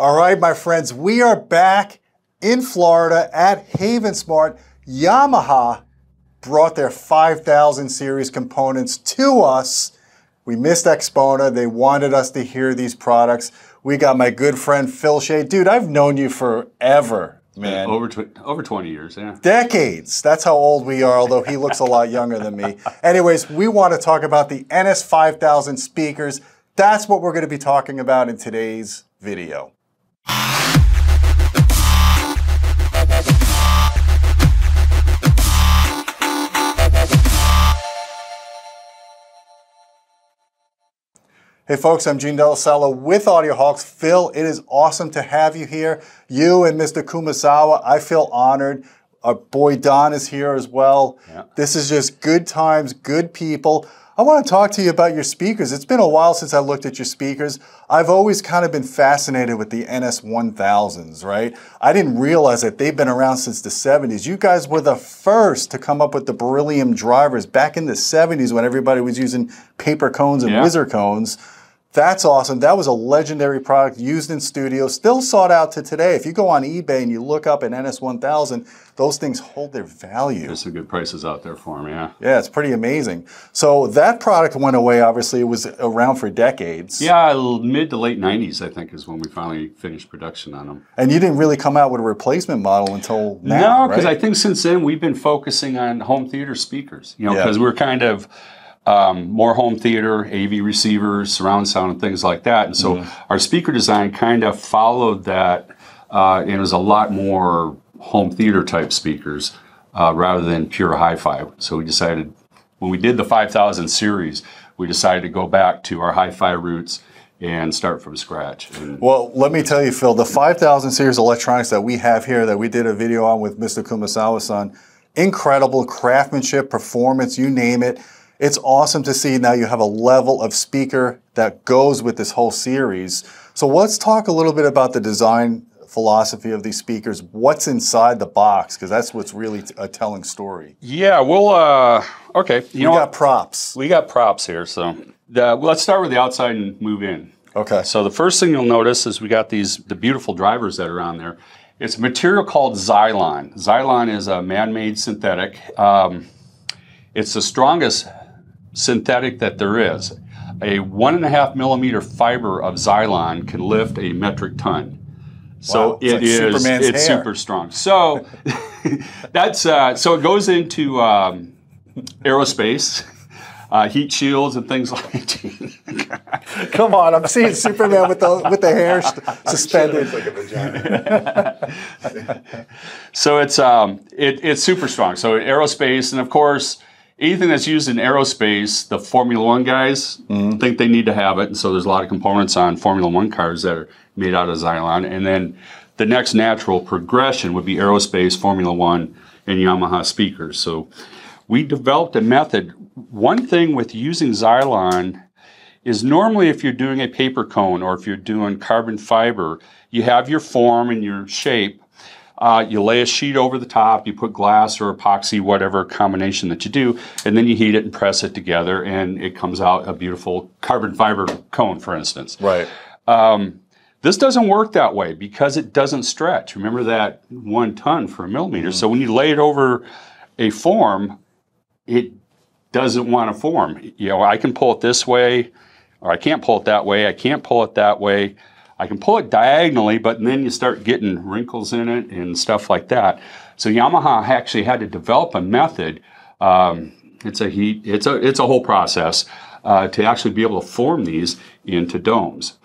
All right, my friends, we are back in Florida at Haven Smart. Yamaha brought their 5000 series components to us. We missed Expona. They wanted us to hear these products. We got my good friend Phil Shea. Dude, I've known you forever. Man. Over 20 years, yeah. Decades. That's how old we are, although he looks a lot younger than me. Anyways, we want to talk about the NS5000 speakers. That's what we're going to be talking about in today's video. Hey folks, I'm Gene Della Sella with AudioHawks. Phil, it is awesome to have you here. You and Mr. Kumasawa, I feel honored. Our boy Don is here as well. Yeah. This is just good times, good people. I want to talk to you about your speakers. It's been a while since I looked at your speakers. I've always kind of been fascinated with the NS1000s, right? I didn't realize that they've been around since the 70s. You guys were the first to come up with the beryllium drivers back in the 70s when everybody was using paper cones and whizzer cones. That's awesome. That was a legendary product used in studio, still sought out to today. If you go on eBay and you look up an NS1000, those things hold their value. There's some good prices out there for them, yeah. Yeah, it's pretty amazing. So that product went away, obviously. It was around for decades. Yeah, mid to late 90s, I think, is when we finally finished production on them. And you didn't really come out with a replacement model until now, no, because right? I think since then we've been focusing on home theater speakers, you know, because we're kind of... more home theater, AV receivers, surround sound, and things like that. And so our speaker design kind of followed that, and it was a lot more home theater type speakers rather than pure hi-fi. So we decided, when we did the 5000 series, we decided to go back to our hi-fi roots and start from scratch. And well, let me tell you, Phil, the 5000 series electronics that we have here that we did a video on with Mr. Kumasawa-san, incredible craftsmanship, performance, you name it. It's awesome to see now you have a level of speaker that goes with this whole series. So let's talk a little bit about the design philosophy of these speakers. What's inside the box? Because that's what's really a telling story. Yeah, well, okay. We got props. We got props here. So let's start with the outside and move in. Okay. So the first thing you'll notice is we got the beautiful drivers that are on there. It's a material called Zylon. Zylon is a man-made synthetic. It's the strongest synthetic that there is. A 1.5 millimeter fiber of Zylon can lift a metric ton. So wow, it's super strong. So that's so it goes into aerospace, heat shields and things like that. Come on, I'm seeing Superman with the hair suspended. It looks like a vagina. So it's super strong. So aerospace, and of course anything that's used in aerospace, the Formula One guys think they need to have it. And so there's a lot of components on Formula One cars that are made out of Zylon. And then the next natural progression would be aerospace, Formula One, and Yamaha speakers. So we developed a method. One thing with using Zylon is normally if you're doing a paper cone or if you're doing carbon fiber, you have your form and your shape. You lay a sheet over the top, you put glass or epoxy, whatever combination that you do, and then you heat it and press it together, and it comes out a beautiful carbon fiber cone, for instance. Right. This doesn't work that way because it doesn't stretch. Remember that 1 ton for a millimeter. So when you lay it over a form, it doesn't want to form. You know, I can pull it this way, or I can't pull it that way, I can't pull it that way. I can pull it diagonally, but then you start getting wrinkles in it and stuff like that. So Yamaha actually had to develop a method. It's a whole process to actually be able to form these into domes.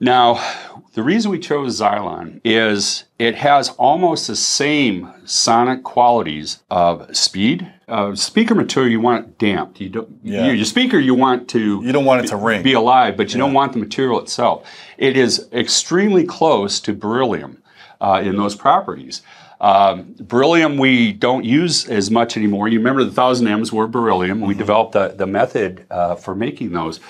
Now, the reason we chose Zylon is it has almost the same sonic qualities of speed. Speaker material, you want it damped. You don't, your speaker, you want to... You don't want it to ring. ...be alive, but you don't want the material itself. It is extremely close to beryllium in those properties. Beryllium we don't use as much anymore. You remember the 1000Ms were beryllium. We developed the method for making those.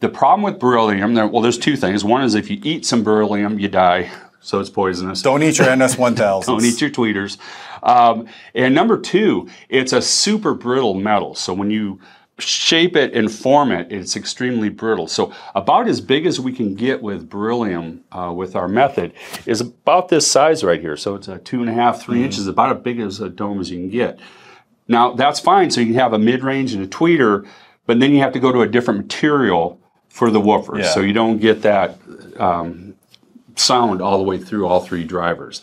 The problem with beryllium, well, there's two things. One is if you eat some beryllium, you die. So it's poisonous. Don't eat your NS1000s. Don't eat your tweeters. And number two, it's a super brittle metal. So when you shape it and form it, it's extremely brittle. So about as big as we can get with beryllium with our method is about this size right here. So it's a 2.5–3 inches, about as big as a dome as you can get. Now that's fine, so you can have a mid-range and a tweeter, but then you have to go to a different material for the woofers. Yeah. So you don't get that sound all the way through all three drivers.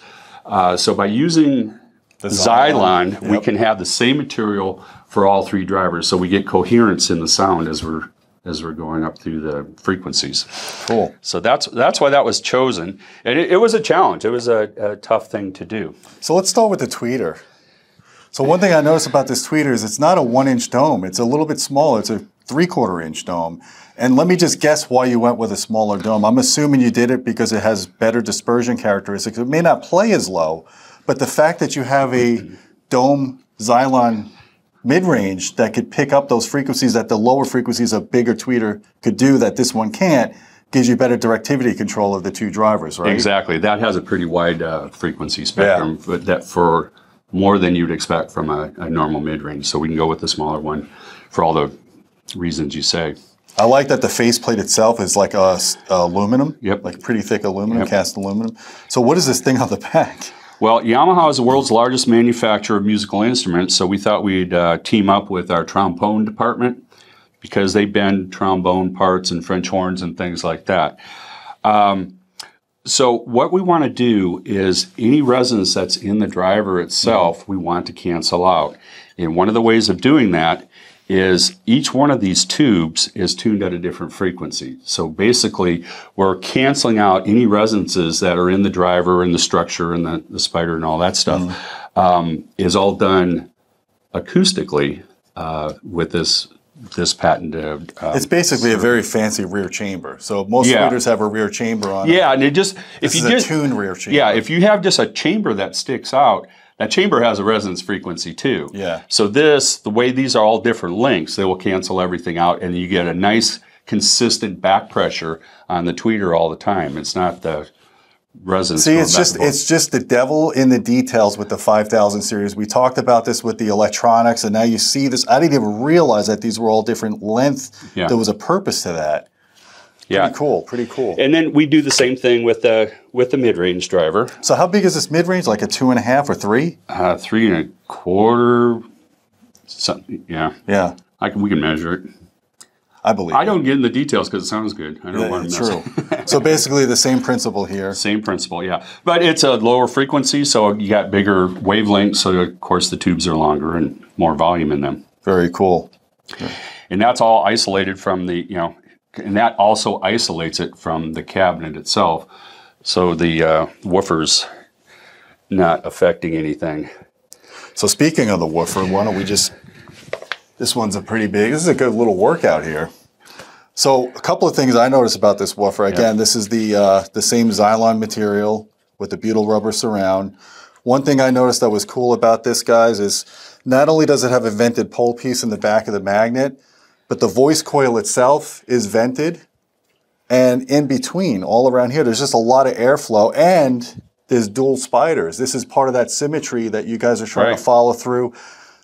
So by using the Zylon, we can have the same material for all three drivers, so we get coherence in the sound as we're going up through the frequencies. Cool. So that's why that was chosen, and it was a challenge. It was a tough thing to do. So let's start with the tweeter. So one thing I noticed about this tweeter is it's not a 1-inch dome. It's a little bit smaller. It's a 3/4-inch dome. And let me just guess why you went with a smaller dome. I'm assuming you did it because it has better dispersion characteristics. It may not play as low, but the fact that you have a dome Zylon mid-range that could pick up those frequencies that the lower frequencies a bigger tweeter could do that this one can't, gives you better directivity control of the two drivers, right? Exactly. That has a pretty wide frequency spectrum, but that for more than you'd expect from a normal mid-range. So we can go with the smaller one for all the reasons you say. I like that the faceplate itself is like aluminum, like pretty thick aluminum, cast aluminum. So what is this thing on the back? Well, Yamaha is the world's largest manufacturer of musical instruments, so we thought we'd team up with our trombone department because they bend trombone parts and French horns and things like that. So what we want to do is any resonance that's in the driver itself, we want to cancel out. And one of the ways of doing that is each one of these tubes is tuned at a different frequency. So basically, we're canceling out any resonances that are in the driver and the structure and the spider and all that stuff. Is all done acoustically with this patented. It's basically a very fancy rear chamber. So most tweeters have a rear chamber on it. Yeah, and it just if you just tuned rear chamber. Yeah, if you have just a chamber that sticks out. That chamber has a resonance frequency too. Yeah. So the way these are all different lengths, they will cancel everything out and you get a nice consistent back pressure on the tweeter all the time. It's not the resonance. See, it's just the devil in the details with the 5000 series. We talked about this with the electronics and now you see this. I didn't even realize that these were all different lengths. Yeah. There was a purpose to that. Yeah. Pretty cool, pretty cool. And then we do the same thing with the mid-range driver. So how big is this mid-range? Like a 2.5 or 3? 3.25. Something, yeah. Yeah. We can measure it. I believe. I don't get in the details because it sounds good. I don't want to mess up. So basically the same principle here. Same principle, yeah. But it's a lower frequency, so you got bigger wavelengths, so of course the tubes are longer and more volume in them. Very cool. Okay. And that's all isolated from the, you know, and that also isolates it from the cabinet itself, so the woofer's not affecting anything. So speaking of the woofer, why don't we just, this one's a pretty big, this is a good little workout here. So a couple of things I noticed about this woofer, again, this is the same Zylon material with the butyl rubber surround. One thing I noticed that was cool about this, guys, is not only does it have a vented pole piece in the back of the magnet, but the voice coil itself is vented, and in between, all around here, there's just a lot of airflow, and there's dual spiders. This is part of that symmetry that you guys are trying to follow through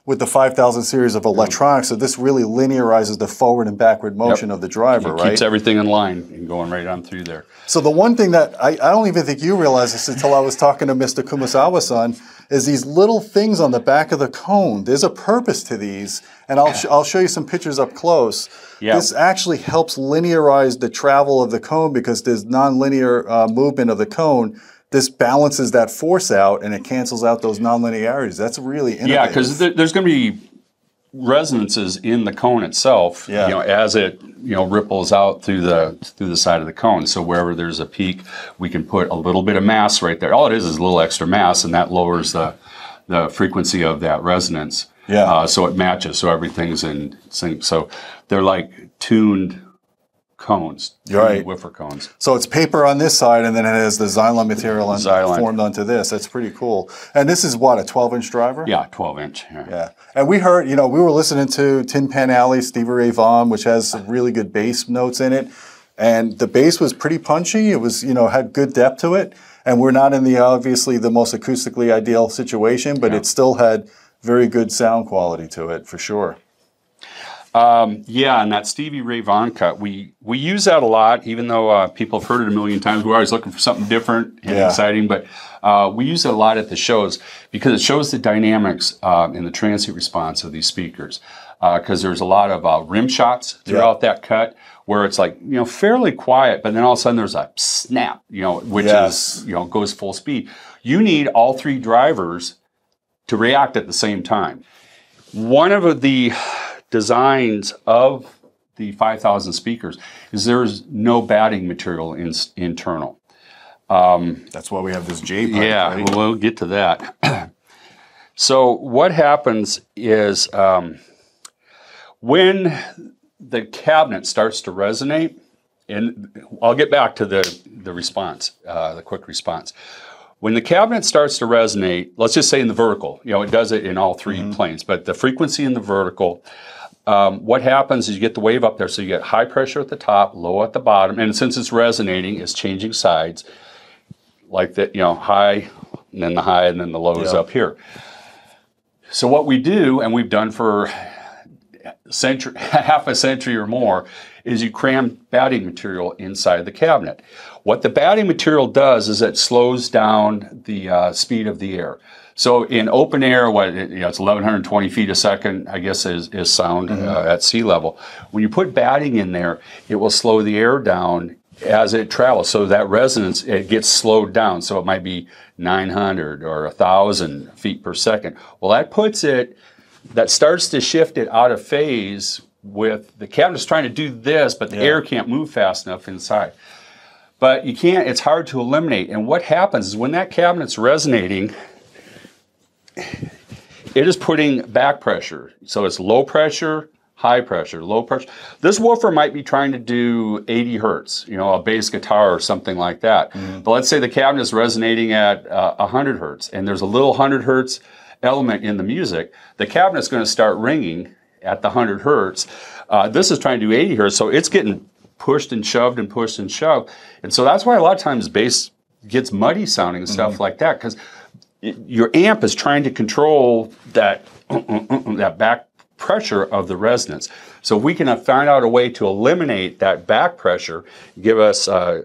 with the 5000 series of electronics, so this really linearizes the forward and backward motion of the driver, right? It keeps everything in line and going right on through there. So the one thing that, I don't even think you realized this until I was talking to Mr. Kumasawa-san, is these little things on the back of the cone. There's a purpose to these, and I'll show you some pictures up close. Yeah. This actually helps linearize the travel of the cone because there's nonlinear movement of the cone. This balances that force out, and it cancels out those nonlinearities. That's really innovative. Yeah, because there's going to be resonances in the cone itself, you know, as it ripples out through the side of the cone. So wherever there's a peak, we can put a little bit of mass right there. All it is a little extra mass, and that lowers the frequency of that resonance. Yeah. So it matches. So everything's in sync. So they're like tuned cones, right? Woofer cones. So it's paper on this side, and then it has the Xylon material formed onto this. That's pretty cool. And this is what, a 12-inch driver? Yeah, 12-inch. Yeah. And we heard, you know, we were listening to Tin Pan Alley, Stevie Ray Vaughan, which has some really good bass notes in it, and the bass was pretty punchy. It was, you know, had good depth to it, and we're not in the obviously the most acoustically ideal situation, but it still had very good sound quality to it for sure. Yeah, and that Stevie Ray Vaughan cut, we use that a lot, even though people have heard it a million times. We're always looking for something different and exciting, but we use it a lot at the shows because it shows the dynamics and the transient response of these speakers. Because there's a lot of rim shots throughout that cut where it's like, you know, fairly quiet, but then all of a sudden there's a snap, you know, which is, you know, goes full speed. You need all three drivers to react at the same time. One of the designs of the 5,000 speakers is there's no batting material internal. That's why we have this J pipe. Yeah, right? We'll get to that. So what happens is when the cabinet starts to resonate, and I'll get back to the response, the quick response. When the cabinet starts to resonate, let's just say in the vertical, you know, it does it in all three planes, but the frequency in the vertical, what happens is you get the wave up there, so you get high pressure at the top, low at the bottom, and since it's resonating, it's changing sides, like that, you know, high, and then the low is up here. So what we do, and we've done for half a century or more, is you cram batting material inside the cabinet. What the batting material does is it slows down the speed of the air. So in open air, what you know, it's 1120 feet a second, I guess, is sound at sea level. When you put batting in there, it will slow the air down as it travels. So that resonance, it gets slowed down. So it might be 900 or 1,000 feet per second. Well, that puts it, that starts to shift it out of phase with the cabinet's trying to do this, but the air can't move fast enough inside. But you can't, it's hard to eliminate. And what happens is when that cabinet's resonating, it is putting back pressure. So it's low pressure, high pressure, low pressure. This woofer might be trying to do 80 hertz, you know, a bass guitar or something like that. But let's say the cabinet is resonating at 100 hertz, and there's a little 100 hertz element in the music. The cabinet's going to start ringing at the 100 hertz. This is trying to do 80 hertz, so it's getting pushed and shoved and pushed and shoved. And so that's why a lot of times bass gets muddy sounding and stuff like that, because your amp is trying to control that, that back pressure of the resonance. So if we can find out a way to eliminate that back pressure, give us a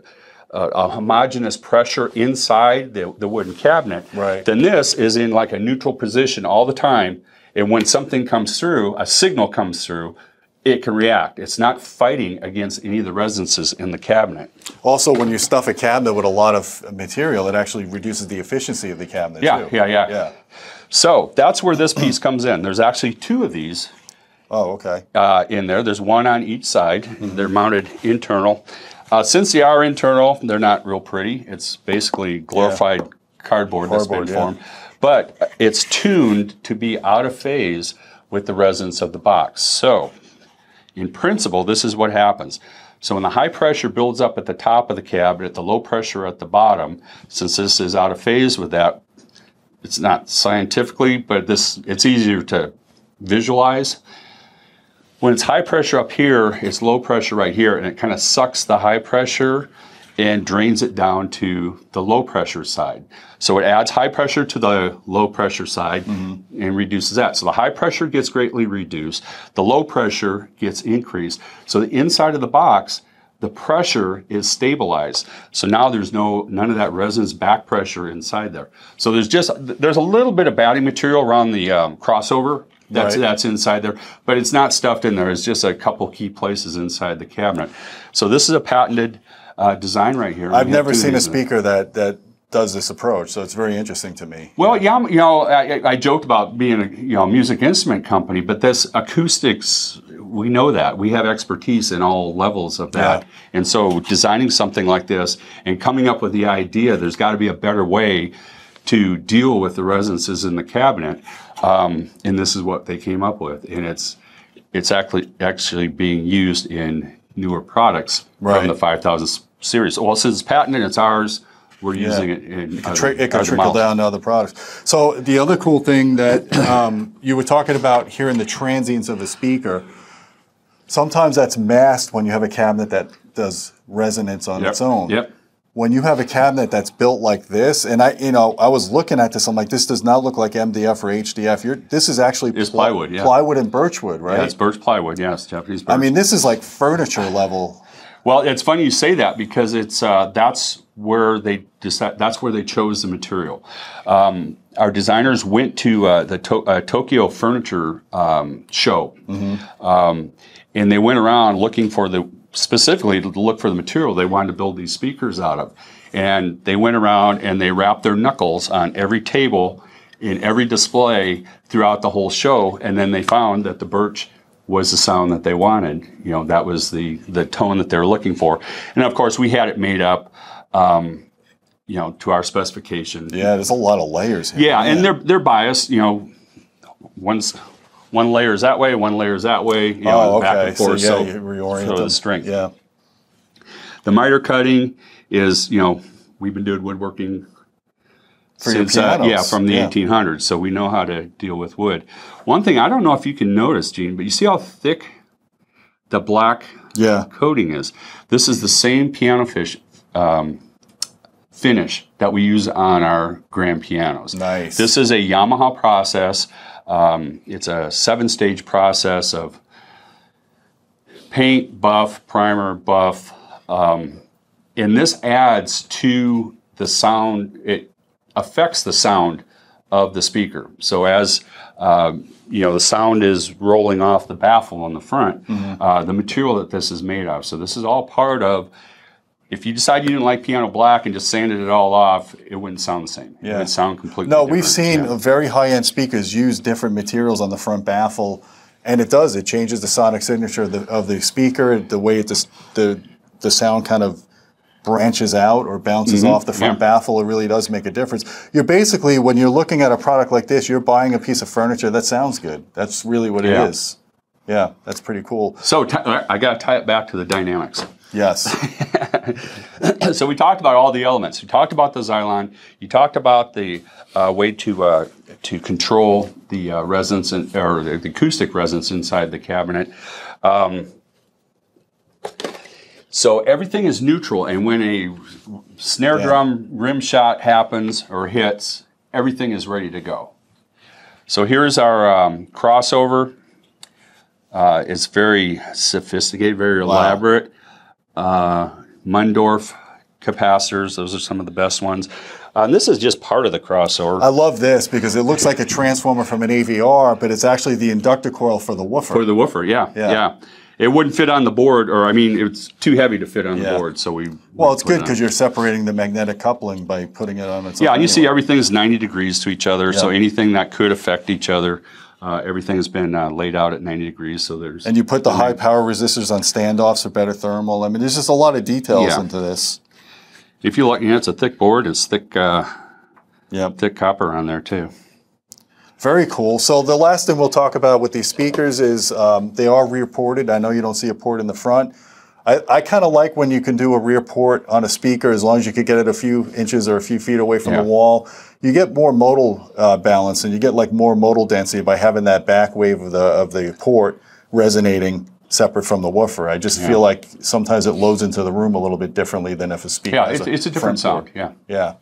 homogeneous pressure inside the wooden cabinet, then this is in like a neutral position all the time. And when something comes through, a signal comes through, it can react. It's not fighting against any of the resonances in the cabinet. Also, when you stuff a cabinet with a lot of material, it actually reduces the efficiency of the cabinet too. Yeah. So that's where this piece comes in. There's actually two of these in there. There's one on each side. They're mounted internal. Since they are internal, they're not real pretty. It's basically glorified cardboard that's been formed. But it's tuned to be out of phase with the resonance of the box. So, in principle, this is what happens. So when the high pressure builds up at the top of the cabinet, the low pressure at the bottom, since this is out of phase with that, it's not scientifically, but this, it's easier to visualize. When it's high pressure up here, it's low pressure right here, and it kind of sucks the high pressure and drains it down to the low pressure side. So it adds high pressure to the low pressure side and reduces that. So the high pressure gets greatly reduced, the low pressure gets increased. So the inside of the box, the pressure is stabilized. So now there's none of that resonance back pressure inside there. So there's a little bit of batting material around the crossover that's inside there, but it's not stuffed in there. It's just a couple key places inside the cabinet. So this is a patented design right here. I've never seen a speaker that does this approach, so it's very interesting to me. Well, yeah, you know, I joked about being a music instrument company, but this acoustics, we know that. We have expertise in all levels of that. And so designing something like this and coming up with the idea, there's got to be a better way to deal with the resonances in the cabinet, and this is what they came up with. And it's actually being used in newer products from the 5,000 series. Well, since it's patented, it's ours. We're using it in it can trickle down to other products. So the other cool thing that you were talking about here in the transients of a speaker, sometimes that's masked when you have a cabinet that does resonance on its own. when you have a cabinet that's built like this, and I was looking at this, I'm like, this does not look like MDF or HDF. This is actually plywood, yeah. Plywood and birchwood, right? Yeah, it's birch plywood, yes, Japanese birch. I mean, this is like furniture level. Well, it's funny you say that because it's that's where they decide, that's where they chose the material. Our designers went to the Tokyo Furniture Show, mm-hmm. And they went around looking for the. Specifically to look for the material they wanted to build these speakers out of. And they went around and they wrapped their knuckles on every table in every display throughout the whole show. And then they found that the birch was the sound that they wanted. You know, that was the tone that they were looking for. And of course we had it made up, you know, to our specification. Yeah, there's a lot of layers here. Yeah, and they're biased, you know, one layer is that way, one layer is that way, you know, okay. Back and forth. So, yeah, you reorient the strength. Yeah. The miter cutting is, you know, we've been doing woodworking for since, yeah, from the 1800s. So we know how to deal with wood. One thing, I don't know if you can notice, Gene, but you see how thick the black coating is. This is the same piano finish that we use on our grand pianos. Nice. This is a Yamaha process. It's a 7-stage process of paint, buff, primer, buff, and this adds to the sound. It affects the sound of the speaker. So as you know, the sound is rolling off the baffle on the front, mm-hmm. The material that this is made of. So this is all part of. If you decide you didn't like piano black and just sanded it all off, it wouldn't sound the same. Yeah. It would sound completely different. No, we've seen very high-end speakers use different materials on the front baffle, and it does. It changes the sonic signature of the speaker, the way it the sound kind of branches out or bounces mm-hmm. off the front baffle. It really does make a difference. You're basically, when you're looking at a product like this, you're buying a piece of furniture that sounds good. That's really what it is. Yeah, that's pretty cool. So I got to tie it back to the dynamics. Yes. So we talked about all the elements. We talked about the Zylon. You talked about the way to control the resonance or the acoustic resonance inside the cabinet. So everything is neutral, and when a snare drum rim shot happens or hits, everything is ready to go. So here's our crossover. It's very sophisticated, very elaborate. Mundorf capacitors, those are some of the best ones. And this is just part of the crossover. I love this because it looks like a transformer from an AVR, but it's actually the inductor coil for the woofer. For the woofer, yeah. It wouldn't fit on the board, or I mean, it's too heavy to fit on the board, so we... Well, it's good because you're separating the magnetic coupling by putting it on its own. Yeah, and you see everything's 90 degrees to each other, so anything that could affect each other, everything has been laid out at 90 degrees, so there's... And you put the high power resistors on standoffs for better thermal. I mean, there's just a lot of details into this. If you look, you know, it's a thick board. It's thick, thick copper on there, too. Very cool. So the last thing we'll talk about with these speakers is they are rear ported. I know you don't see a port in the front. I kind of like when you can do a rear port on a speaker as long as you could get it a few inches or a few feet away from the wall. You get more modal balance and you get like more modal density by having that back wave of the port resonating separate from the woofer. I just feel like sometimes it loads into the room a little bit differently than if a speaker has it's a different sound. Yeah.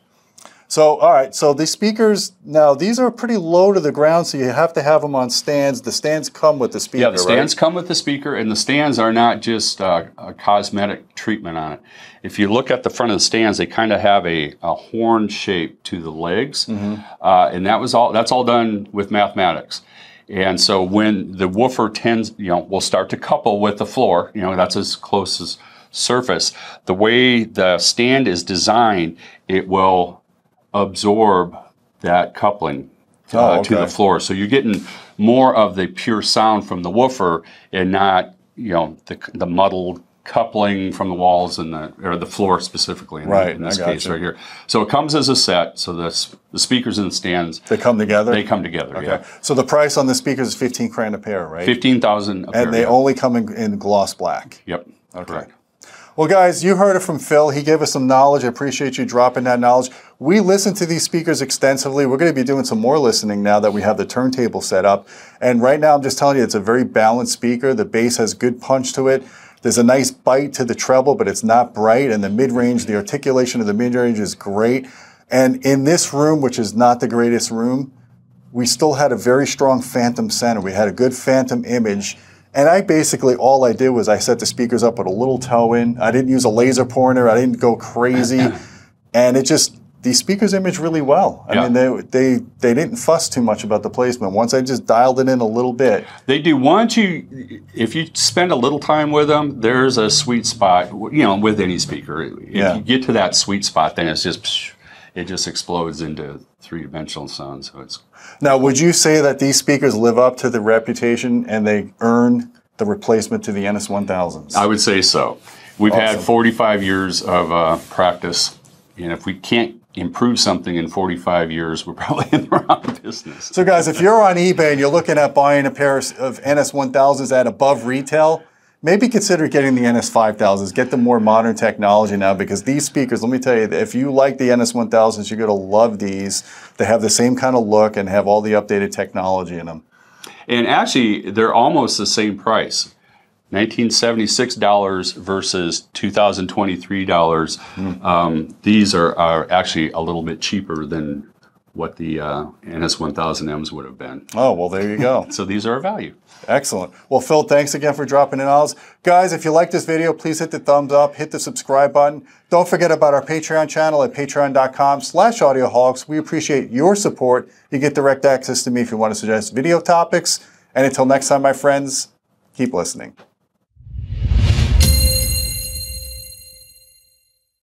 So, all right, so the speakers, now these are pretty low to the ground, so you have to have them on stands. The stands come with the speaker, right? Yeah, the stands come with the speaker, and the stands are not just a cosmetic treatment on it. If you look at the front of the stands, they kind of have a horn shape to the legs, mm-hmm. And that's all done with mathematics. And so when the woofer will start to couple with the floor, you know, that's as close as surface. The way the stand is designed, it will... absorb that coupling to the floor. So you're getting more of the pure sound from the woofer and not, you know, the muddled coupling from the walls and the floor specifically in this case right here. So it comes as a set. So the speakers and the stands. They come together? They come together, So the price on the speakers is 15 grand a pair, right? 15,000 a pair. And they only come in gloss black? Yep, correct. Well, guys, you heard it from Phil. He gave us some knowledge. I appreciate you dropping that knowledge. We listened to these speakers extensively. We're going to be doing some more listening now that we have the turntable set up. And right now, I'm just telling you, it's a very balanced speaker. The bass has good punch to it. There's a nice bite to the treble, but it's not bright. And the mid-range, the articulation of the mid-range is great. And in this room, which is not the greatest room, we still had a very strong phantom center. We had a good phantom image. And I basically, all I did was I set the speakers up with a little toe in. I didn't use a laser pointer. I didn't go crazy. And it just, these speakers image really well. I mean, they didn't fuss too much about the placement. Once I just dialed it in a little bit. They do. Once you, if you spend a little time with them, there's a sweet spot, you know, with any speaker. If you get to that sweet spot, then it's just, it just explodes into three-dimensional sound. So it's. Now, would you say that these speakers live up to the reputation and they earn the replacement to the NS1000s? I would say so. We've had 45 years of practice, and if we can't improve something in 45 years, we're probably in the wrong business. So guys, if you're on eBay and you're looking at buying a pair of NS1000s at above retail, maybe consider getting the NS5000s. Get the more modern technology now, because these speakers, let me tell you, if you like the NS1000s, you're going to love these. They have the same kind of look and have all the updated technology in them. And actually, they're almost the same price. $1976 versus $2023. These are actually a little bit cheaper than what the NS1000Ms would have been. Oh, well, there you go. So these are a value. Excellent. Well, Phil, thanks again for dropping in on us. Guys, if you like this video, please hit the thumbs up, hit the subscribe button. Don't forget about our Patreon channel at patreon.com/AudioHawks. We appreciate your support. You get direct access to me if you want to suggest video topics. And until next time, my friends, keep listening.